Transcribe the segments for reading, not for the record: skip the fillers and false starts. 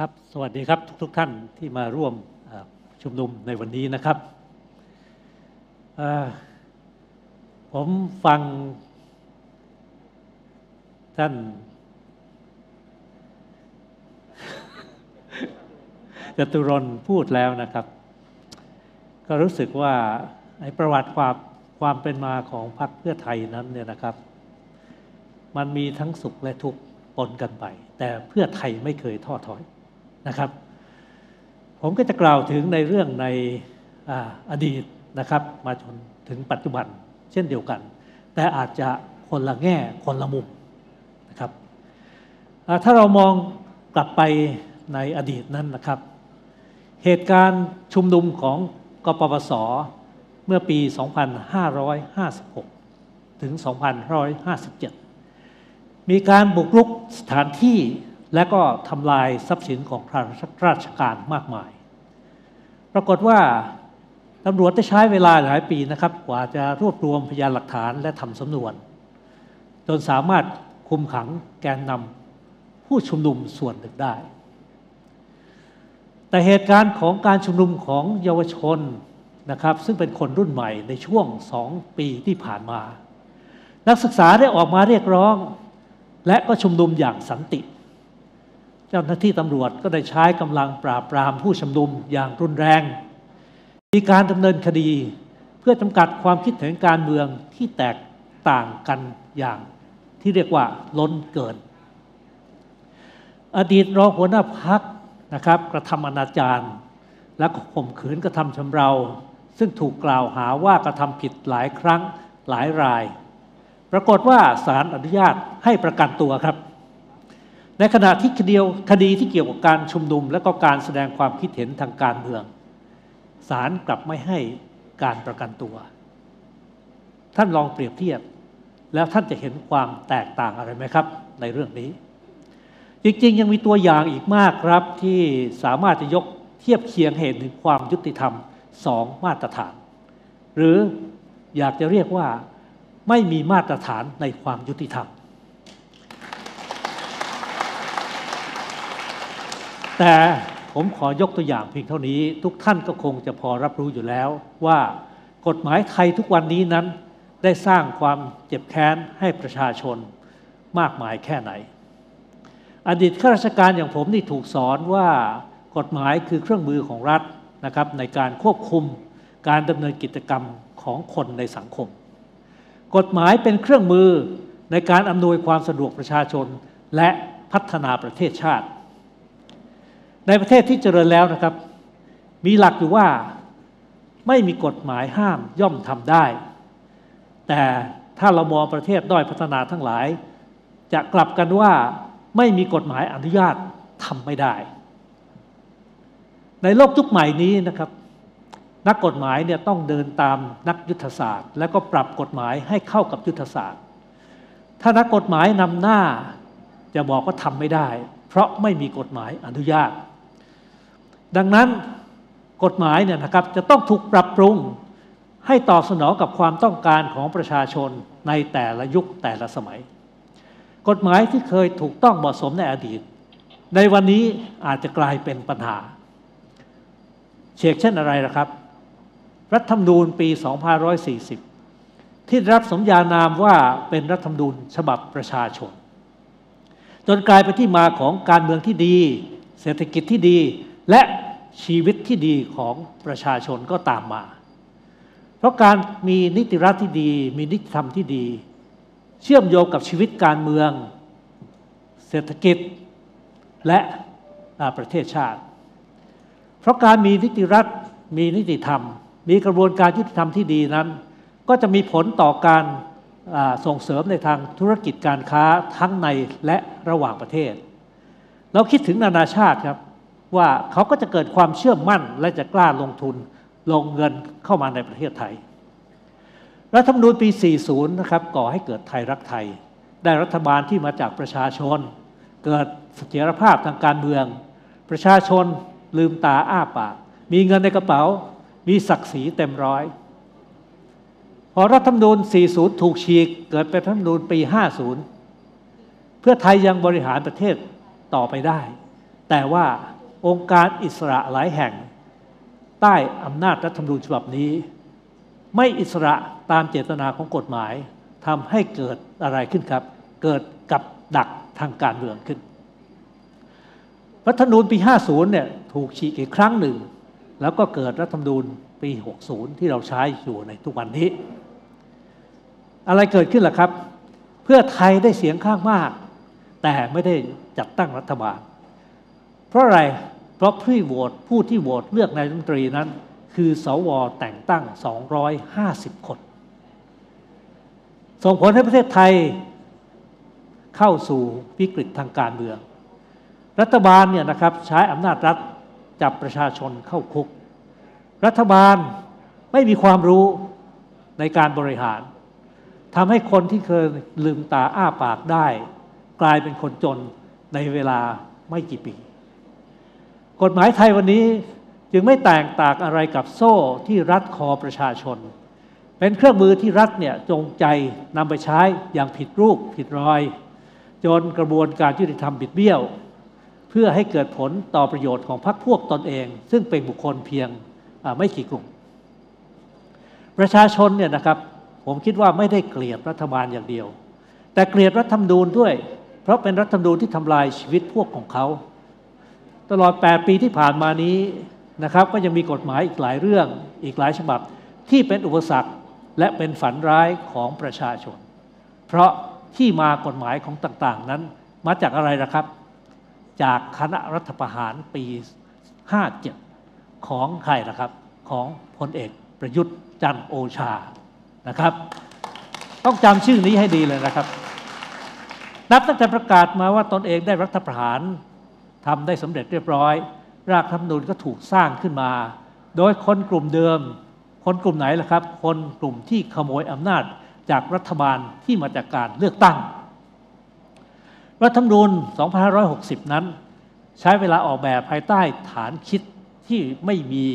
ครับสวัสดีครับทุกท่านที่มาร่วมชุมนุมในวันนี้นะครับผมฟังท่านจตุรนต์พูดแล้วนะครับก็รู้สึกว่าในประวัติความเป็นมาของพรรคเพื่อไทยนั้นเนี่ยนะครับมันมีทั้งสุขและทุกข์ปนกันไปแต่เพื่อไทยไม่เคยท้อถอยนะครับผมก็จะกล่าวถึงในเรื่องในอดีตนะครับมาจนถึงปัจจุบันเช่นเดียวกันแต่อาจจะคนละแง่คนละมุมนะครับถ้าเรามองกลับไปในอดีตนั้นนะครับเหตุการณ์ชุมนุมของกปปส.เมื่อปี 2556 ถึง 2557 มีการบุกรุกสถานที่และก็ทำลายทรัพย์สินของราชการมากมายปรากฏว่าตำรวจได้ใช้เวลาหลายปีนะครับกว่าจะรวบรวมพยานหลักฐานและทำสำนวนจนสามารถคุมขังแกนนำผู้ชุมนุมส่วนหนึ่งได้แต่เหตุการณ์ของการชุมนุมของเยาวชนนะครับซึ่งเป็นคนรุ่นใหม่ในช่วง2ปีที่ผ่านมานักศึกษาได้ออกมาเรียกร้องและก็ชุมนุมอย่างสันติเจ้าหน้าที่ตำรวจก็ได้ใช้กำลังปราบปรามผู้ชุมนุมอย่างรุนแรงมีการดำเนินคดีเพื่อจำกัดความคิดเห็นการเมืองที่แตกต่างกันอย่างที่เรียกว่าล้นเกินอดีตรองหัวหน้าพรรคนะครับกระทำอนาจารและข่มขืนกระทำชำเราซึ่งถูกกล่าวหาว่ากระทำผิดหลายครั้งหลายรายปรากฏว่าศาลอนุญาตให้ประกันตัวครับในขณะที่คดีที่เกี่ยวกับการชุมนุมและก็การแสดงความคิดเห็นทางการเมืองศาลกลับไม่ให้การประกันตัวท่านลองเปรียบเทียบแล้วท่านจะเห็นความแตกต่างอะไรไหมครับในเรื่องนี้จริงๆยังมีตัวอย่างอีกมากครับที่สามารถจะยกเทียบเคียงเหตุถึงความยุติธรรม2มาตรฐานหรืออยากจะเรียกว่าไม่มีมาตรฐานในความยุติธรรมแต่ผมขอยกตัวอย่างเพียงเท่านี้ทุกท่านก็คงจะพอรับรู้อยู่แล้วว่ากฎหมายไทยทุกวันนี้นั้นได้สร้างความเจ็บแค้นให้ประชาชนมากมายแค่ไหนอดีตข้าราชการอย่างผมนี่ถูกสอนว่ากฎหมายคือเครื่องมือของรัฐนะครับในการควบคุมการดำเนินกิจกรรมของคนในสังคมกฎหมายเป็นเครื่องมือในการอำนวยความสะดวกประชาชนและพัฒนาประเทศชาติในประเทศที่เจริญแล้วนะครับมีหลักอยู่ว่าไม่มีกฎหมายห้ามย่อมทำได้แต่ถ้าเรามองประเทศด้อยพัฒนาทั้งหลายจะกลับกันว่าไม่มีกฎหมายอนุญาตทำไม่ได้ในโลกยุคใหม่นี้นะครับนักกฎหมายเนี่ยต้องเดินตามนักยุทธศาสตร์และก็ปรับกฎหมายให้เข้ากับยุทธศาสตร์ถ้านักกฎหมายนำหน้าจะบอกว่าทำไม่ได้เพราะไม่มีกฎหมายอนุญาตดังนั้นกฎหมายเนี่ยนะครับจะต้องถูกปรับปรุงให้ตอบสนองกับความต้องการของประชาชนในแต่ละยุคแต่ละสมัยกฎหมายที่เคยถูกต้องเหมาะสมในอดีตในวันนี้อาจจะกลายเป็นปัญหาเช่นอะไรล่ะครับรัฐธรรมนูญปี 2540 ที่รับสมญานามว่าเป็นรัฐธรรมนูญฉบับประชาชนจนกลายเป็นที่มาของการเมืองที่ดีเศรษฐกิจที่ดีและชีวิตที่ดีของประชาชนก็ตามมาเพราะการมีนิติรัฐที่ดีมีนิติธรรมที่ดีเชื่อมโยงกับชีวิตการเมืองเศรษฐกิจและประเทศชาติเพราะการมีนิติรัฐมีนิติธรรมมีกระบวนการยุติธรรมที่ดีนั้นก็จะมีผลต่อการส่งเสริมในทางธุรกิจการค้าทั้งในและระหว่างประเทศเราคิดถึงนานาชาติครับว่าเขาก็จะเกิดความเชื่อมั่นและจะกล้าลงทุนลงเงินเข้ามาในประเทศไทยรัฐธรรมนูญปี 40 นะครับก่อให้เกิดไทยรักไทยได้รัฐบาลที่มาจากประชาชนเกิดเสถียรภาพทางการเมืองประชาชนลืมตาอ้าปากมีเงินในกระเป๋ามีศักดิ์ศรีเต็มร้อยพอรัฐธรรมนูญ 40 ถูกฉีกเกิดเป็นรัฐธรรมนูญปี 50 เพื่อไทยยังบริหารประเทศต่อไปได้ แต่ว่าองค์การอิสระหลายแห่งใต้อำนาจรัฐธรรมนูญฉบับนี้ไม่อิสระตามเจตนาของกฎหมายทำให้เกิดอะไรขึ้นครับเกิดกับดักทางการเมืองขึ้นรัฐธรรมนูญปี50เนี่ยถูกฉีกอีกครั้งหนึ่งแล้วก็เกิดรัฐธรรมนูญปี60ที่เราใช้อยู่ในทุกวันนี้อะไรเกิดขึ้นล่ะครับเพื่อไทยได้เสียงข้างมากแต่ไม่ได้จัดตั้งรัฐบาลเพราะอะไรเพราะผู้ที่โหวตเลือกนายกรัฐมนตรีนั้นคือสวแต่งตั้ง250คนส่งผลให้ประเทศไทยเข้าสู่วิกฤตทางการเมืองรัฐบาลเนี่ยนะครับใช้อำนาจรัฐจับประชาชนเข้าคุกรัฐบาลไม่มีความรู้ในการบริหารทำให้คนที่เคยลืมตาอ้าปากได้กลายเป็นคนจนในเวลาไม่กี่ปีกฎหมายไทยวันนี้จึงไม่แตกต่างอะไรกับโซ่ที่รัดคอประชาชนเป็นเครื่องมือที่รัฐเนี่ยจงใจนำไปใช้อย่างผิดรูปผิดรอยจนกระบวนการยุติธรรมบิดเบี้ยวเพื่อให้เกิดผลต่อประโยชน์ของพรรคพวกตนเองซึ่งเป็นบุคคลเพียงไม่กี่กลุ่มประชาชนเนี่ยนะครับผมคิดว่าไม่ได้เกลียดรัฐบาลอย่างเดียวแต่เกลียดรัฐธรรมนูญด้วยเพราะเป็นรัฐธรรมนูญที่ทำลายชีวิตพวกของเขาตลอด8ปีที่ผ่านมานี้นะครับก็ยังมีกฎหมายอีกหลายเรื่องอีกหลายฉบับที่เป็นอุปสรรคและเป็นฝันร้ายของประชาชนเพราะที่มากฎหมายของต่างๆนั้นมาจากอะไรนะครับจากคณะรัฐประหารปี57ของใครนะครับของพลเอกประยุทธ์จันทร์โอชานะครับต้องจำชื่อนี้ให้ดีเลยนะครับนับตั้งแต่ประกาศมาว่าตนเองได้รัฐประหารทำได้สำเร็จเรียบร้อยรัฐธรรมนูญก็ถูกสร้างขึ้นมาโดยคนกลุ่มเดิมคนกลุ่มไหนล่ะครับคนกลุ่มที่ขโมยอำนาจจากรัฐบาลที่มาจากการเลือกตั้งรัฐธรรมนูญ2560นั้นใช้เวลาออกแบบภายใต้ฐานคิดที่ไม่มี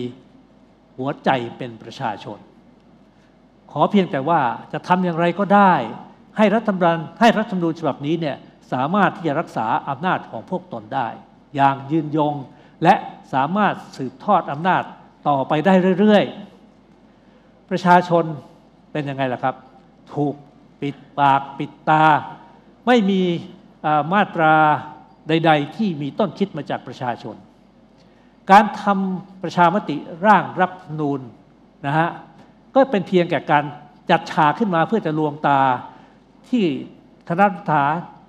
หัวใจเป็นประชาชนขอเพียงแต่ว่าจะทำอย่างไรก็ได้ให้รัฐธรรมนูญฉบับนี้เนี่ยสามารถที่จะรักษาอำนาจของพวกตนได้อย่างยืนยงและสามารถสืบทอดอำนาจต่อไปได้เรื่อยๆประชาชนเป็นยังไงล่ะครับถูกปิดปากปิดตาไม่มีมาตราใดๆที่มีต้นคิดมาจากประชาชนการทำประชามติร่างรัฐธรรมนูญนะฮะก็เป็นเพียงแก่การจัดฉากขึ้นมาเพื่อจะลวงตาที่คณะ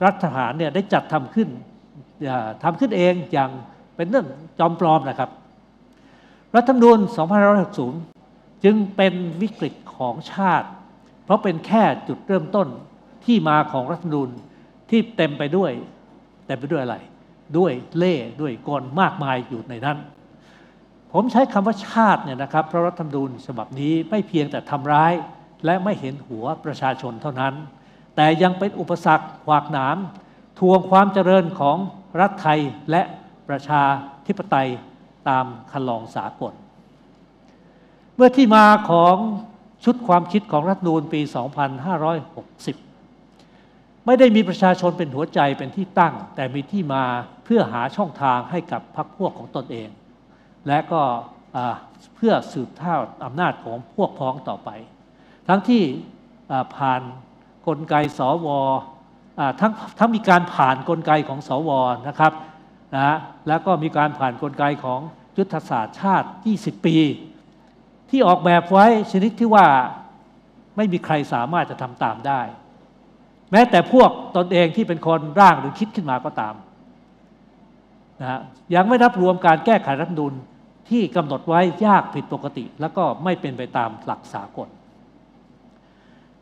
รัฐทหารเนี่ยได้จัดทำขึ้นเองอย่างเป็นเรื่องจอมปลอมนะครับรัฐธรรมนูญ2560จึงเป็นวิกฤตของชาติเพราะเป็นแค่จุดเริ่มต้นที่มาของรัฐธรรมนูญที่เต็มไปด้วยอะไรด้วยเล่ด้วยกลมากมายอยู่ในนั้นผมใช้คำว่าชาติเนี่ยนะครับเพราะรัฐธรรมนูญฉบับนี้ไม่เพียงแต่ทำร้ายและไม่เห็นหัวประชาชนเท่านั้นแต่ยังเป็นอุปสรรคขวากหนามทวงความเจริญของรัฐไทยและประชาธิปไตยตามคันลองสากลเมื่อที่มาของชุดความคิดของรัฐธรรมนูญปี2560ไม่ได้มีประชาชนเป็นหัวใจเป็นที่ตั้งแต่มีที่มาเพื่อหาช่องทางให้กับพรรคพวกของตนเองและก็เพื่อสืบทอดอำนาจของพวกพ้องต่อไปทั้งที่ผ่านกลไกสวทั้งมีการผ่านกลไกของสวนะครับนะแล้วก็มีการผ่านกลไกของยุทธศาสตร์ชาติ20ปีที่ออกแบบไว้ชนิดที่ว่าไม่มีใครสามารถจะทำตามได้แม้แต่พวกตนเองที่เป็นคนร่างหรือคิดขึ้นมาก็ตามนะยังไม่นับรวมการแก้ไขรัฐธรรมนูญที่กำหนดไว้ยากผิดปกติแล้วก็ไม่เป็นไปตามหลักสากล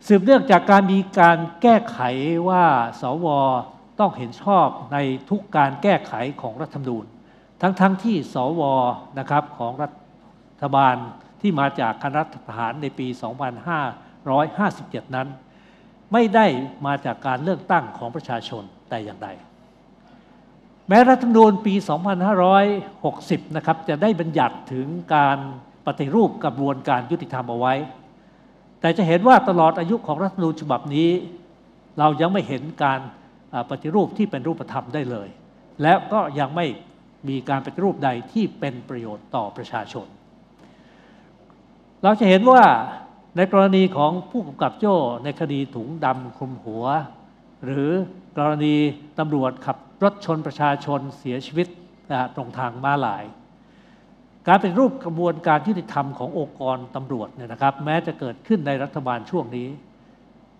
สืบเนื่องจากการมีการแก้ไขว่าสวต้องเห็นชอบในทุกการแก้ไขของรัฐธรรมนูญทั้งที่สวนะครับของรัฐบาลที่มาจากคณะรัฐประหารในปี2557นั้นไม่ได้มาจากการเลือกตั้งของประชาชนแต่อย่างใดแม้รัฐธรรมนูญปี2560นะครับจะได้บัญญัติถึงการปฏิรูปกระบวนการยุติธรรมเอาไว้แต่จะเห็นว่าตลอดอายุของรัฐธรรมนูญฉบับนี้เรายังไม่เห็นการปฏิรูปที่เป็นรูปธรรมได้เลยและก็ยังไม่ มีการปฏิรูปใดที่เป็นประโยชน์ต่อประชาชนเราจะเห็นว่าในกรณีของผู้กำกับโจ้ในคดีถุงดำคลุมหัวหรือกรณีตำรวจขับรถชนประชาชนเสียชีวิตตรงทางม้าลายการเป็นรูปกระบวนการยุติธรรมขององค์กรตำรวจเนี่ยนะครับแม้จะเกิดขึ้นในรัฐบาลช่วงนี้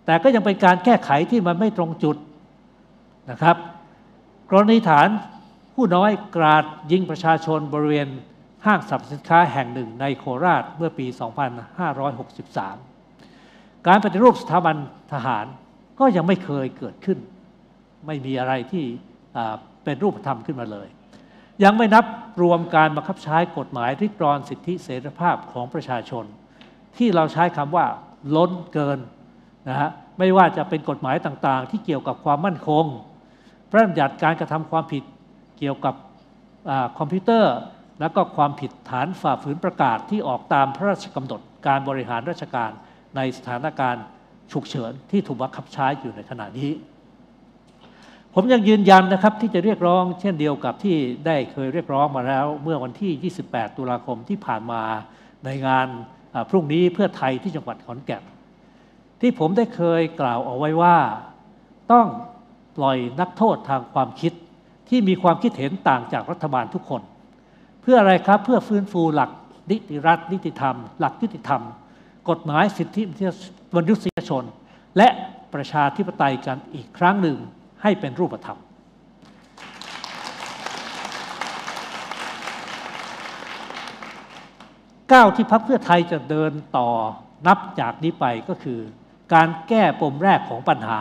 แต่ก็ยังเป็นการแก้ไขที่มันไม่ตรงจุดนะครับกรณีฐานผู้น้อยกราดยิงประชาชนบริเวณห้างสรรพสินค้าแห่งหนึ่งในโคราชเมื่อปี 2563 การปฏิรูปสถาบันทหารก็ยังไม่เคยเกิดขึ้นไม่มีอะไรที่เป็นรูปธรรมขึ้นมาเลยยังไม่นับรวมการบังคับใช้กฎหมายริดรอนสิทธิเสรีภาพของประชาชนที่เราใช้คำว่าล้นเกินนะฮะไม่ว่าจะเป็นกฎหมายต่างๆที่เกี่ยวกับความมั่นคงพระราชบัญญัติการกระทำความผิดเกี่ยวกับคอมพิวเตอร์และก็ความผิดฐานฝ่าฝืนประกาศที่ออกตามพระราชกำหนดการบริหารราชการในสถานการณ์ฉุกเฉินที่ถูกบังคับใช้อยู่ในขณะนี้ผมยังยืนยันนะครับที่จะเรียกร้องเช่นเดียวกับที่ได้เคยเรียกร้องมาแล้วเมื่อวันที่ 28 ตุลาคมที่ผ่านมาในงานพรุ่งนี้เพื่อไทยที่จังหวัดขอนแก่นที่ผมได้เคยกล่าวเอาไว้ว่าต้องปล่อยนักโทษทางความคิดที่มีความคิดเห็นต่างจากรัฐบาลทุกคนเพื่ออะไรครับเพื่อฟื้นฟูหลักนิติรัฐนิติธรรมหลักนิติธรรมกฎหมายสิทธิมนุษยชนและประชาธิปไตยกันอีกครั้งหนึ่งให้เป็นรูปธรรมก้าวที่พรรคเพื่อไทยจะเดินต่อนับจากนี้ไปก็คือการแก้ปมแรกของปัญหา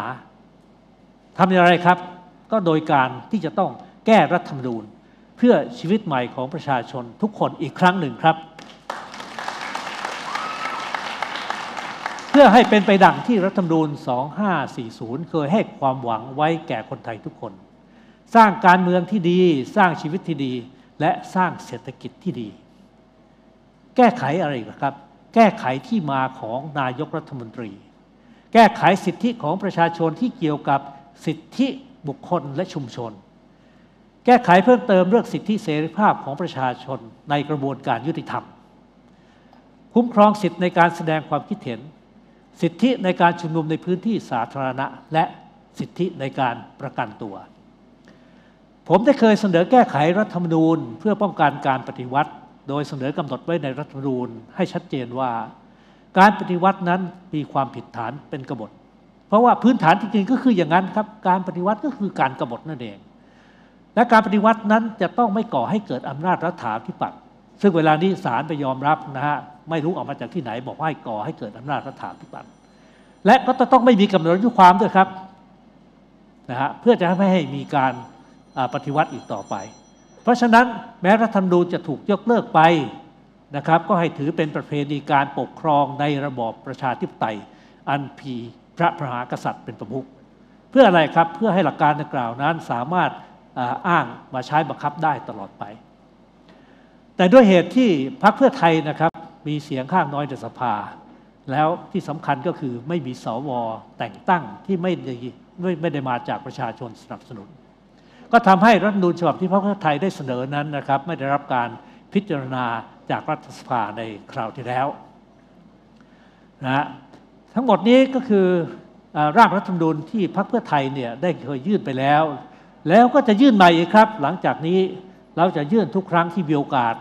ทำอย่างไรครับก็โดยการที่จะต้องแก้รัฐธรรมนูญเพื่อชีวิตใหม่ของประชาชนทุกคนอีกครั้งหนึ่งครับเพื่อให้เป็นไปดังที่รัฐธรรมนูญ 2540 เคยให้ความหวังไว้แก่คนไทยทุกคนสร้างการเมืองที่ดีสร้างชีวิตที่ดีและสร้างเศรษฐกิจที่ดีแก้ไขอะไรครับแก้ไขที่มาของนายกรัฐมนตรีแก้ไขสิทธิของประชาชนที่เกี่ยวกับสิทธิบุคคลและชุมชนแก้ไขเพิ่มเติมเรื่องสิทธิเสรีภาพของประชาชนในกระบวนการยุติธรรมคุ้มครองสิทธิในการแสดงความคิดเห็นสิทธิในการชุมนุมในพื้นที่สาธารณะและสิทธิในการประกันตัวผมได้เคยเสนอแก้ไขรัฐธรรมนูญเพื่อป้องกันการปฏิวัติโดยเสนอกำหนดไว้ในรัฐธรรมนูญให้ชัดเจนว่าการปฏิวัตินั้นมีความผิดฐานเป็นกบฏเพราะว่าพื้นฐานจริงๆก็คืออย่างนั้นครับการปฏิวัติก็คือการกบฏนั่นเองและการปฏิวัตินั้นจะต้องไม่ก่อให้เกิดอำนาจรัฐาธิปัตย์ซึ่งเวลานี้ศาลไปยอมรับนะฮะไม่รู้ออกมาจากที่ไหนบอกว่าให้ก่อให้เกิดอำนาจรัฐาธิปัตย์และก็ต้องไม่มีกำหนดอายุความด้วยครับนะฮะเพื่อจะไม่ให้มีการปฏิวัติอีกต่อไปเพราะฉะนั้นแม้รัฐธรรมนูญจะถูกยกเลิกไปนะครับก็ให้ถือเป็นประเพณีการปกครองในระบอบประชาธิปไตยอันมีพระมหากษัตริย์เป็นประมุขเพื่ออะไรครับเพื่อให้หลักการดังกล่าวนั้นสามารถอ้างมาใช้บังคับได้ตลอดไปแต่ด้วยเหตุที่พรรคเพื่อไทยนะครับมีเสียงข้างน้อยในสภาแล้วที่สำคัญก็คือไม่มีสวแต่งตั้งที่ไม่ได้มาจากประชาชนสนับสนุนก็ทำให้รัฐธรรมนูญฉบับที่พรรคเพื่อไทยได้เสนอนั้นนะครับไม่ได้รับการพิจารณาจากรัฐสภาในคราวที่แล้วนะทั้งหมดนี้ก็คือร่างรัฐธรรมนูญที่พรรคเพื่อไทยเนี่ยได้เคยยื่นไปแล้วก็จะยื่นใหม่อีกครับหลังจากนี้เราจะยื่นทุกครั้งที่มีโอกาส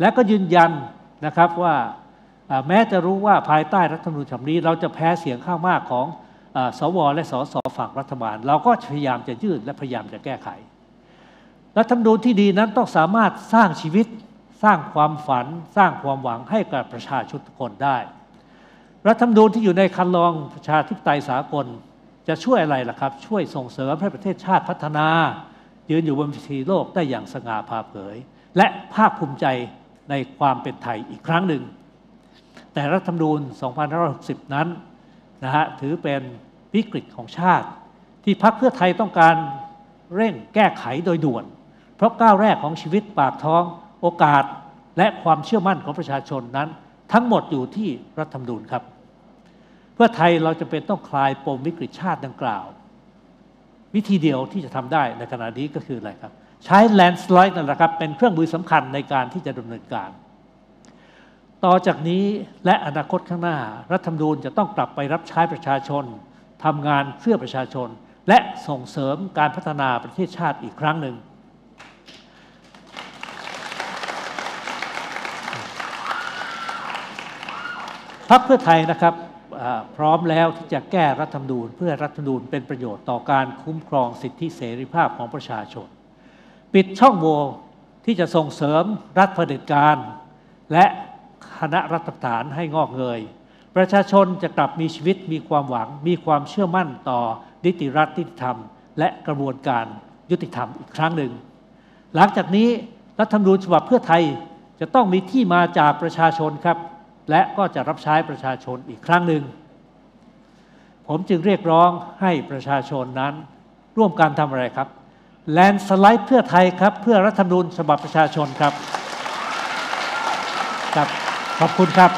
และก็ยืนยันนะครับว่าแม้จะรู้ว่าภายใต้รัฐธรรมนูญฉบับนี้เราจะแพ้เสียงข้างมากของสวและสสฝั่งรัฐบาลเราก็พยายามจะยืดและพยายามจะแก้ไขรัฐธรรมนูญที่ดีนั้นต้องสามารถสร้างชีวิตสร้างความฝันสร้างความหวังให้กับประชาชนทุกคนได้รัฐธรรมนูญที่อยู่ในคันลองประชาธิปไตยสากลจะช่วยอะไรล่ะครับช่วยส่งเสริมให้ประเทศชาติพัฒนายืนอยู่บนเวทีโลกได้อย่างสง่าผ่าเผยและภาคภูมิใจในความเป็นไทยอีกครั้งหนึ่งแต่รัฐธรรมนูญ 2560 นั้นนะฮะถือเป็นวิกฤตของชาติที่พรรคเพื่อไทยต้องการเร่งแก้ไขโดยด่วนเพราะก้าวแรกของชีวิตปากท้องโอกาสและความเชื่อมั่นของประชาชนนั้นทั้งหมดอยู่ที่รัฐธรรมนูญครับเพื่อไทยเราจะเป็นต้องคลายปมวิกฤตชาติดังกล่าววิธีเดียวที่จะทำได้ในขณะนี้ก็คืออะไรครับ ใช้ landslide นั่นแหละครับเป็นเครื่องมือสำคัญในการที่จะดำเนินการต่อจากนี้และอนาคตข้างหน้ารัฐธรรมนูญจะต้องกลับไปรับใช้ประชาชนทำงานเพื่อประชาชนและส่งเสริมการพัฒนาประเทศชาติอีกครั้งหนึ่งพรรคเพื่อไทยนะครับพร้อมแล้วที่จะแก้รัฐธรรมนูญเพื่อรัฐธรรมนูญเป็นประโยชน์ต่อการคุ้มครองสิทธิเสรีภาพของประชาชนปิดช่องโหว่ที่จะส่งเสริมรัฐเผด็จการและคณะรัฐประหารให้งอกเงยประชาชนจะกลับมีชีวิตมีความหวังมีความเชื่อมั่นต่อนิติรัฐนิติธรรมและกระบวนการยุติธรรมอีกครั้งหนึ่งหลังจากนี้รัฐธรรมนูญฉบับเพื่อไทยจะต้องมีที่มาจากประชาชนครับและก็จะรับใช้ประชาชนอีกครั้งหนึ่งผมจึงเรียกร้องให้ประชาชนนั้นร่วมกันทำอะไรครับแลนด์สไลด์เพื่อไทยครับเพื่อรัฐธรรมนูญฉบับประชาชนครับขอบคุณครับ